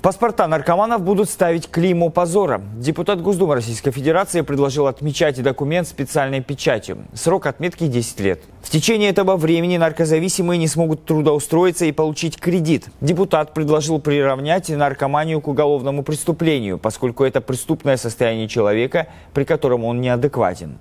В паспорта наркоманов будут ставить клеймо позора. Депутат Госдумы Российской Федерации предложил отмечать документ специальной печатью. Срок отметки 10 лет. В течение этого времени наркозависимые не смогут трудоустроиться и получить кредит. Депутат предложил приравнять наркоманию к уголовному преступлению, поскольку это преступное состояние человека, при котором он неадекватен.